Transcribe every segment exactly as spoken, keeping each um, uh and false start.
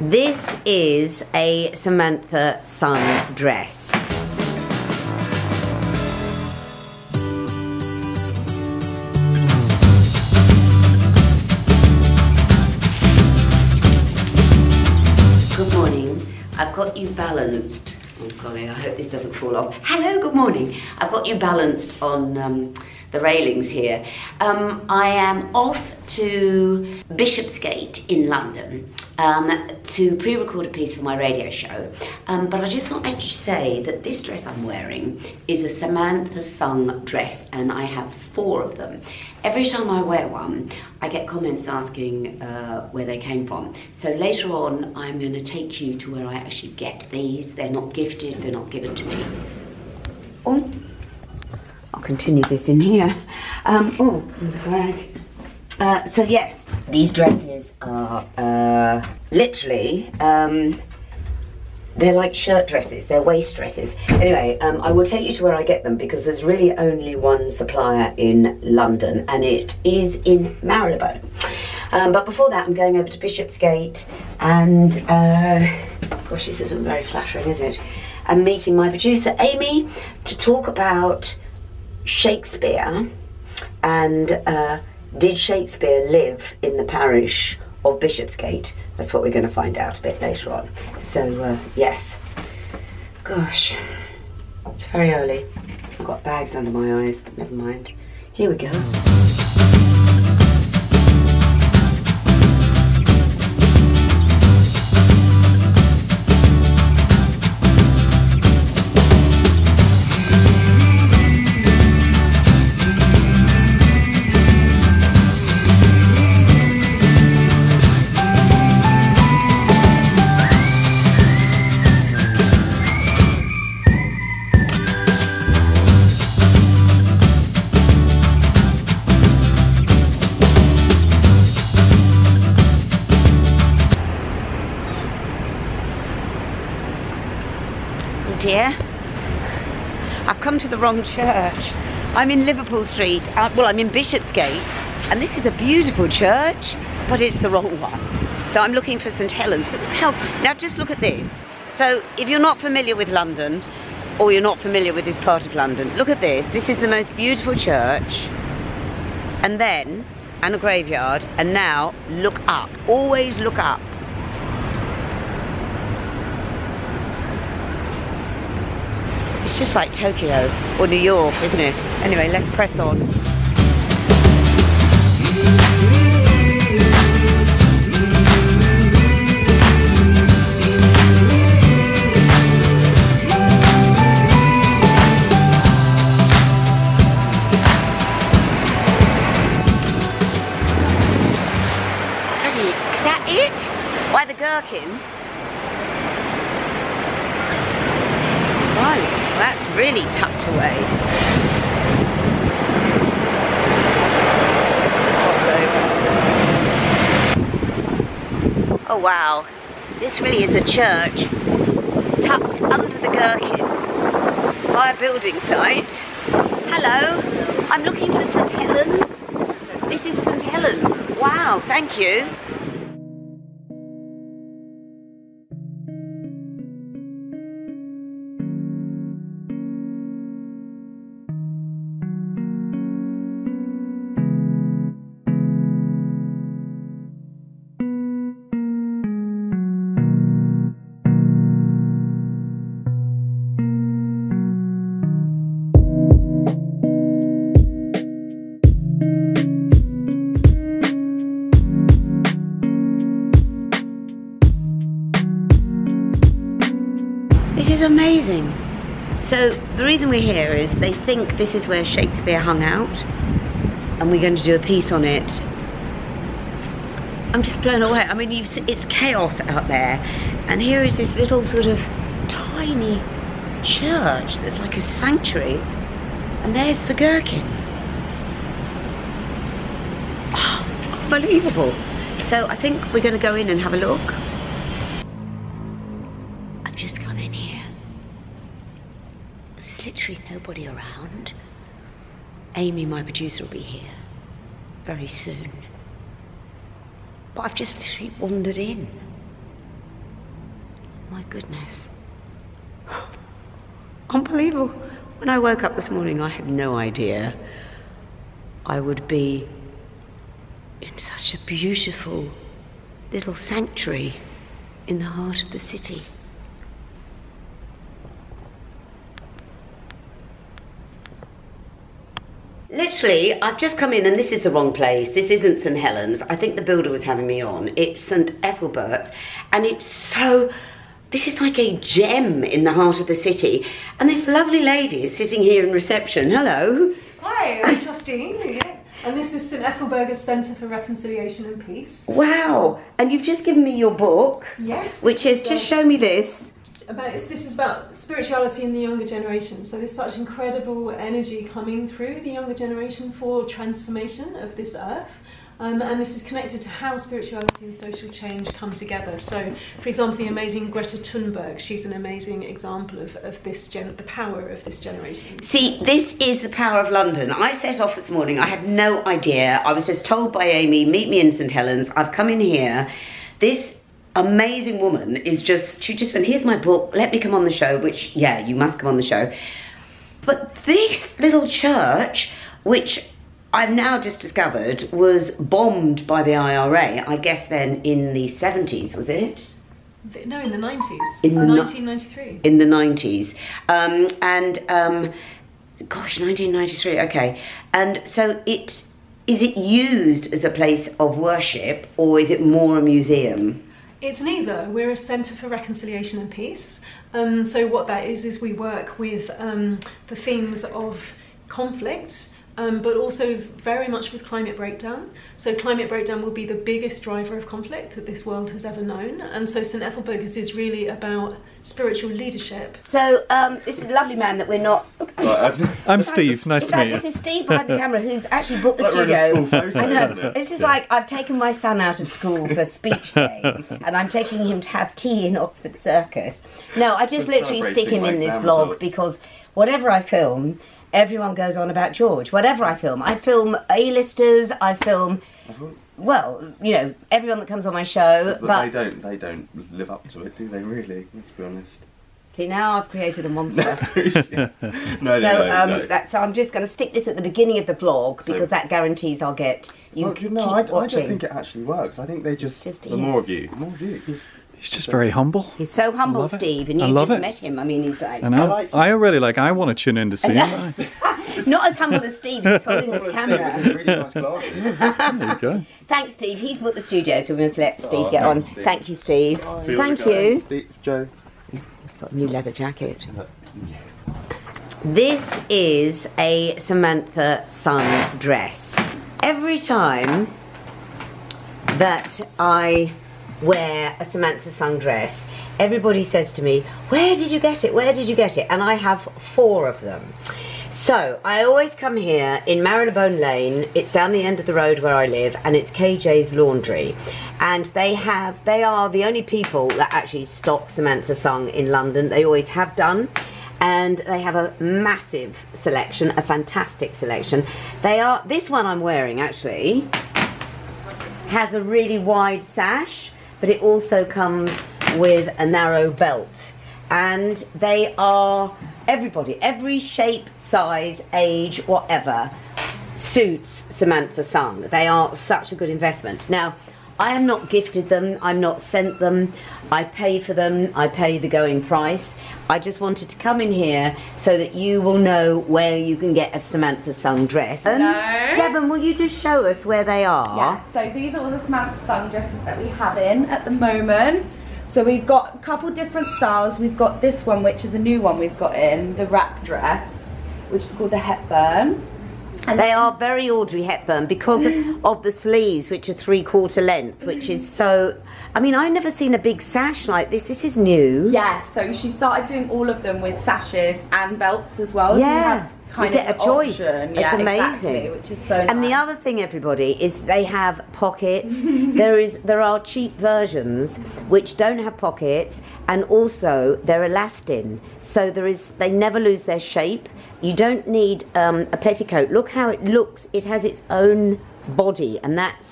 This is a Samantha Sung dress. Good morning. I've got you balanced. Oh golly, I hope this doesn't fall off. Hello, good morning. I've got you balanced on um, the railings here. Um, I am off to Bishopsgate in London um, to pre-record a piece for my radio show. Um, but I just thought I'd just say that this dress I'm wearing is a Samantha Sung dress, and I have four of them. Every time I wear one, I get comments asking uh, where they came from. So later on, I'm going to take you to where I actually get these. They're not gifted, they're not given to me. Oh. I'll continue this in here. Um, oh, in the bag. Uh, so yes, these dresses are uh, literally, um, they're like shirt dresses, they're waist dresses. Anyway, um, I will take you to where I get them because there's really only one supplier in London, and it is in Marylebone. Um, but before that, I'm going over to Bishopsgate and, uh, gosh, this isn't very flattering, is it? I'm meeting my producer, Amy, to talk about Shakespeare and uh, did Shakespeare live in the parish of Bishopsgate? That's what we're going to find out a bit later on. So uh, yes, gosh, it's very early. I've got bags under my eyes, but never mind. Here we go. Dear, I've come to the wrong church. I'm in Liverpool Street, uh, well I'm in Bishopsgate, and this is a beautiful church, but it's the wrong one. So I'm looking for St Helen's. But how, now just look at this. So if you're not familiar with London, or you're not familiar with this part of London, look at this. This is the most beautiful church, and then, and a graveyard, and now look up, always look up. It's just like Tokyo or New York, isn't it? Anyway, let's press on. Bloody, is that it? Why the gherkin? Right. That's really tucked away. Oh wow, this really is a church tucked under the gherkin by a building site. Hello, I'm looking for St Helen's. This is St Helen's. Wow, thank you. Amazing. So the reason we're here is they think this is where Shakespeare hung out, and we're going to do a piece on it. I'm just blown away. I mean, you've, it's chaos out there, and here is this little sort of tiny church that's like a sanctuary, and there's the gherkin. Oh, unbelievable. So I think we're going to go in and have a look. I've just come in here. Literally nobody around. Amy, my producer, will be here very soon. But I've just literally wandered in. My goodness. Unbelievable. When I woke up this morning, I had no idea I would be in such a beautiful little sanctuary in the heart of the city. Literally, I've just come in and this is the wrong place. This isn't Saint Helen's. I think the builder was having me on. It's Saint Ethelbert's, and it's so... This is like a gem in the heart of the city. And this lovely lady is sitting here in reception. Hello. Hi, I'm Justine. Yeah. And this is Saint Ethelbert's Centre for Reconciliation and Peace. Wow. And you've just given me your book. Yes. Which is, is just show me this. About, this is about spirituality in the younger generation. So there's such incredible energy coming through the younger generation for transformation of this earth. Um, and this is connected to how spirituality and social change come together. So, for example, the amazing Greta Thunberg, she's an amazing example of, of this gen the power of this generation. See, this is the power of London. I set off this morning. I had no idea. I was just told by Amy, meet me in Saint Helen's. I've come in here. This amazing woman is just, she just went, here's my book, let me come on the show, which, yeah, you must come on the show. But this little church, which I've now just discovered was bombed by the I R A, I guess then in the seventies, was it? No, in the nineties, in nineteen ninety-three. In the nineties, um, and um, gosh, nineteen ninety-three, okay. And so it, is it used as a place of worship or is it more a museum? It's neither. We're a centre for reconciliation and peace. Um, so what that is, is we work with um, the themes of conflict, Um, but also very much with climate breakdown. So climate breakdown will be the biggest driver of conflict that this world has ever known. And so Saint Ethelbert's is really about spiritual leadership. So um, this is a lovely man that we're not... I'm Steve, nice to meet you. This is Steve behind the camera who's actually booked the studio. I know. This is like, I've taken my son out of school for speech day and I'm taking him to have tea in Oxford Circus. No, I just literally stick him in this vlog because whatever I film, everyone goes on about George. Whatever I film, I film A-listers, I film, well, you know, everyone that comes on my show. But, but they don't, they don't live up to it, do they? Really? Let's be honest. See, now I've created a monster. no, shit. no, so, no, no, um, no. That, so I'm just going to stick this at the beginning of the vlog because so, that guarantees I'll get you. Well, no, I, I don't think it actually works. I think they just, just the yeah. more of you, the more of you. He's just very humble. He's so humble, Steve, and you just it. met him. I mean, he's like... I, know. I, like I really like... I want to tune in to see him. Not as humble as Steve, he's holding this camera. Really nice glasses. There you go. Thanks, Steve. He's booked the studio, so we must let Steve oh, get on. Steve. Thank you, Steve. Oh, you Thank you. Steve, Joe. I've got a new leather jacket. This is a Samantha Sung dress. Every time that I... wear a Samantha Sung dress, everybody says to me, where did you get it, where did you get it? And I have four of them. So I always come here in Marylebone Lane. It's down the end of the road where I live, and it's K J's Laundry, and they have they are the only people that actually stock Samantha Sung in London. They always have done, and they have a massive selection, a fantastic selection. They are this one I'm wearing actually has a really wide sash, but it also comes with a narrow belt, and they are everybody, every shape, size, age, whatever suits Samantha Sung. They are such a good investment. Now, I am not gifted them, I'm not sent them, I pay for them, I pay the going price. I just wanted to come in here so that you will know where you can get a Samantha Sung dress. Hello. Devon, will you just show us where they are? Yeah, so these are all the Samantha Sung dresses that we have in at the moment. So we've got a couple different styles. We've got this one, which is a new one we've got in, the wrap dress, which is called the Hepburn. And they are very Audrey Hepburn because of the sleeves, which are three-quarter length, which is so... I mean, I've never seen a big sash like this. This is new. Yeah, so she started doing all of them with sashes and belts as well. Yeah, so you have kind you get of a choice. Option. Yeah, it's amazing. Exactly, which is so and nice. The other thing, everybody, is they have pockets. there is There are cheap versions which don't have pockets, and also they're elastin. So there is they never lose their shape. You don't need um, a petticoat. Look how it looks. It has its own body, and that's,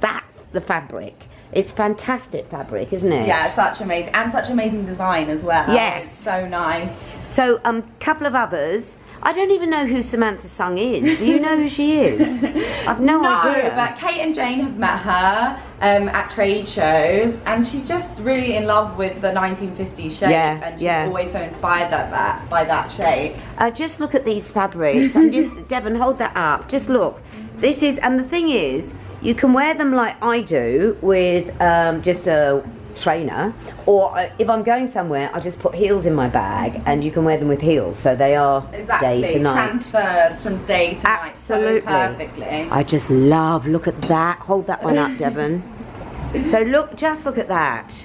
that's the fabric. It's fantastic fabric, isn't it? Yeah, it's such amazing, and such amazing design as well. Yes. It's so nice. So a um, couple of others. I don't even know who Samantha Sung is. Do you know who she is? I've no, no idea. But Kate and Jane have met her um, at trade shows, and she's just really in love with the nineteen fifties shape, yeah, and she's yeah. always so inspired that, that, by that shape. Uh, just look at these fabrics. I'm just, Devon, hold that up. Just look. This is, and the thing is, you can wear them like I do with um, just a trainer, or if I'm going somewhere I just put heels in my bag, and you can wear them with heels, so they are exactly. day to night. Transfers from day to Absolutely. night so perfectly. I just love, look at that, hold that one up, Devon. So look, just look at that.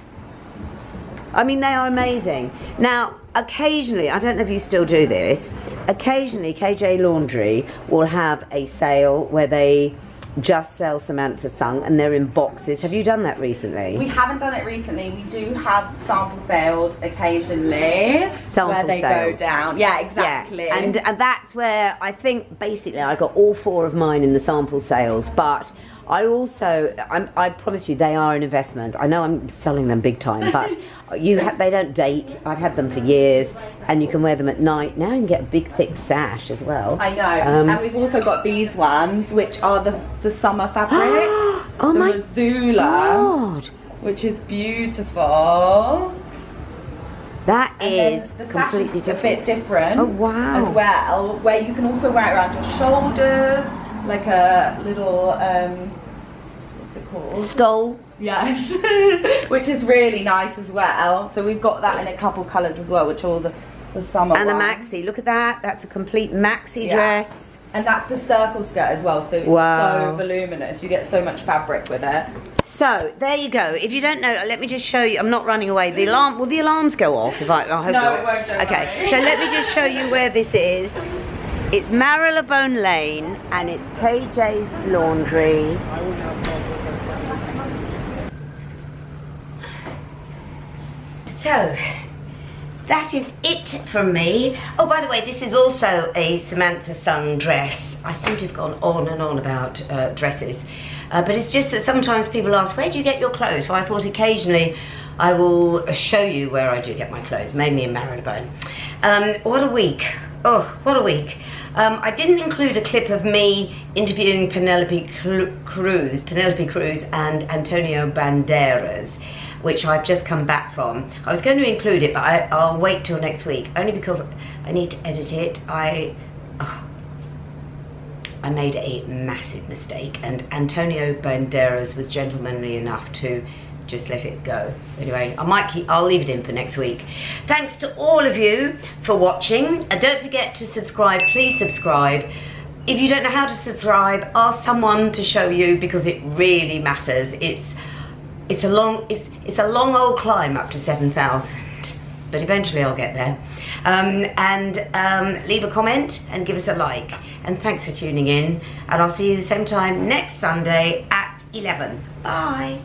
I mean, they are amazing. Now occasionally, I don't know if you still do this, occasionally K J Laundry will have a sale where they just sell Samantha Sung, and they're in boxes. Have you done that recently? We haven't done it recently. We do have sample sales occasionally, sample where they sales. go down. Yeah, exactly. Yeah. And, and that's where I think basically I got all four of mine in the sample sales, but I also, I'm, I promise you, they are an investment. I know I'm selling them big time, but you ha they don't date. I've had them for years, and you can wear them at night. Now you can get a big, thick sash as well. I know, um, and we've also got these ones, which are the, the summer fabric, oh the my Missoula, God. which is beautiful. That and is the sash completely is a different. bit different oh, wow. as well, where you can also wear it around your shoulders, like a little, um, what's it called? Stole. Yes, which is really nice as well. So we've got that in a couple colours as well, which are all the, the summer And ones. a maxi, look at that. That's a complete maxi yeah. dress. And that's the circle skirt as well, so it's wow. so voluminous. You get so much fabric with it. So, there you go. If you don't know, let me just show you. I'm not running away. The alarm, will the alarms go off? If I, I hope no, not. it won't, don't Okay, worry. So let me just show you where this is. It's Marylebone Lane, and it's K J's Laundry. So, that is it from me. Oh, by the way, this is also a Samantha Sung dress. I seem to have gone on and on about uh, dresses, uh, but it's just that sometimes people ask, where do you get your clothes? So I thought occasionally I will show you where I do get my clothes, mainly in Marylebone. Um, what a week. Oh, what a week. Um, I didn't include a clip of me interviewing Penelope Cruz, Penelope Cruz and Antonio Banderas, which I've just come back from. I was going to include it, but I, I'll wait till next week, only because I need to edit it. I, oh, I made a massive mistake, and Antonio Banderas was gentlemanly enough to just let it go. Anyway, I might keep, I'll leave it in for next week. Thanks to all of you for watching. And don't forget to subscribe, please subscribe. If you don't know how to subscribe, ask someone to show you, because it really matters. It's it's a long it's it's a long old climb up to seven thousand, but eventually I'll get there. Um, and um, leave a comment and give us a like. And thanks for tuning in. And I'll see you the same time next Sunday at eleven. Bye.